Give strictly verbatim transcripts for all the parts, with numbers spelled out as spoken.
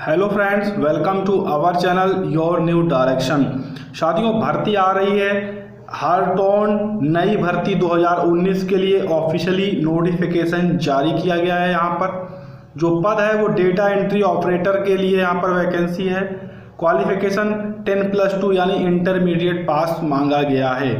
Hello friends, welcome to our channel your new direction. शादियों भर्ती आ रही है हार्ट्रॉन नई भर्ती दो हज़ार उन्नीस के लिए ऑफिशियली नोटिफिकेशन जारी किया गया है। यहाँ पर जो पद है वो डेटा एंट्री ऑपरेटर के लिए यहाँ पर वैकेंसी है। क्वालिफिकेशन टेन प्लस टू यानी इंटरमीडिएट पास मांगा गया है।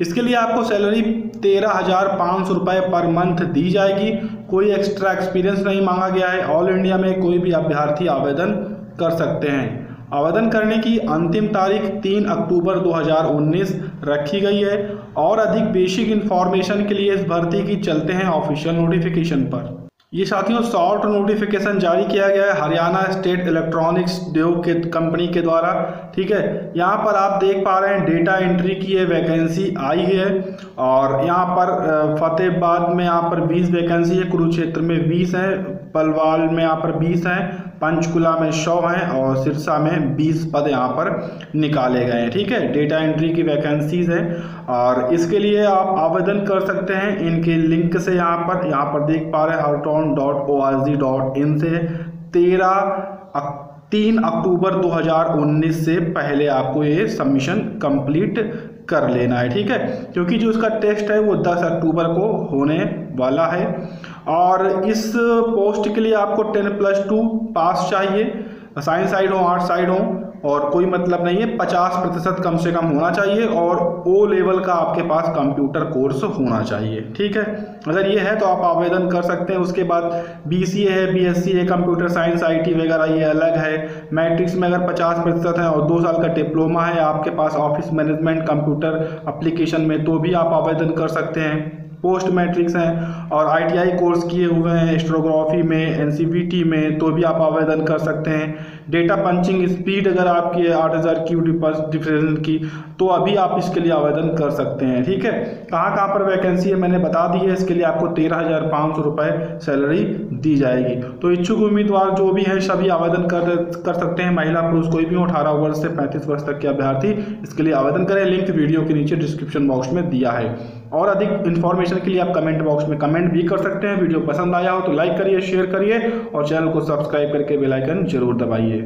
इसके लिए आपको सैलरी तेरह हज़ार पाँच सौ रुपये पर मंथ दी जाएगी। कोई एक्स्ट्रा एक्सपीरियंस नहीं मांगा गया है। ऑल इंडिया में कोई भी अभ्यर्थी आवेदन कर सकते हैं। आवेदन करने की अंतिम तारीख तीन अक्टूबर दो हज़ार उन्नीस रखी गई है। और अधिक बेसिक इन्फॉर्मेशन के लिए इस भर्ती की चलते हैं ऑफिशियल नोटिफिकेशन पर। ये साथियों शॉर्ट नोटिफिकेशन जारी किया गया है हरियाणा स्टेट इलेक्ट्रॉनिक्स डीओ के कंपनी के द्वारा। ठीक है, यहाँ पर आप देख पा रहे हैं डेटा एंट्री की ये वैकेंसी आई है। और यहाँ पर फतेहाबाद में यहाँ पर बीस वैकेंसी है, कुरुक्षेत्र में बीस है, पलवाल में यहाँ पर बीस हैं, पंचकुला में सौ हैं और सिरसा में बीस पद यहाँ पर निकाले गए हैं। ठीक है, डेटा एंट्री की वैकेंसीज हैं और इसके लिए आप आवेदन कर सकते हैं इनके लिंक से। यहाँ पर यहाँ पर देख पा रहे हैं Hartron dot O R G dot in से तेरह तीन अक्टूबर दो हज़ार उन्नीस से पहले आपको ये सबमिशन कंप्लीट कर लेना है। ठीक है, क्योंकि जो इसका टेस्ट है वो दस अक्टूबर को होने वाला है। और इस पोस्ट के लिए आपको टेन प्लस टू पास चाहिए, साइंस साइड हो आर्ट साइड हो और कोई मतलब नहीं है। पचास प्रतिशत कम से कम होना चाहिए और ओ लेवल का आपके पास कंप्यूटर कोर्स होना चाहिए। ठीक है, अगर ये है तो आप आवेदन कर सकते हैं। उसके बाद बीसीए है, बीएससी है, कंप्यूटर साइंस आईटी वगैरह ये अलग है। मैट्रिक्स में अगर पचास प्रतिशत है और दो साल का डिप्लोमा है आपके पास ऑफिस मैनेजमेंट कंप्यूटर अप्लीकेशन में तो भी आप आवेदन कर सकते हैं। पोस्ट मैट्रिक्स हैं और आईटीआई कोर्स किए हुए हैं स्टेनोग्राफी में, एनसीवीटी में तो भी आप आवेदन कर सकते हैं। डेटा पंचिंग स्पीड अगर आपकी है आठ हज़ार क्यू डिफरेंस की तो अभी आप इसके लिए आवेदन कर सकते हैं। ठीक है, कहाँ कहाँ पर वैकेंसी है मैंने बता दी है। इसके लिए आपको तेरह हज़ार पाँच सौ रुपये सैलरी दी जाएगी। तो इच्छुक उम्मीदवार जो भी हैं सभी आवेदन कर कर सकते हैं। महिला पुरुष कोई भी हो, अठारह वर्ष से पैंतीस वर्ष तक के अभ्यर्थी इसके लिए आवेदन करें। लिंक वीडियो के नीचे डिस्क्रिप्शन बॉक्स में दिया है। और अधिक इन्फॉर्मेशन के लिए आप कमेंट बॉक्स में कमेंट भी कर सकते हैं। वीडियो पसंद आया हो तो लाइक करिए, शेयर करिए और चैनल को सब्सक्राइब करके बेल आइकन जरूर दबाइए।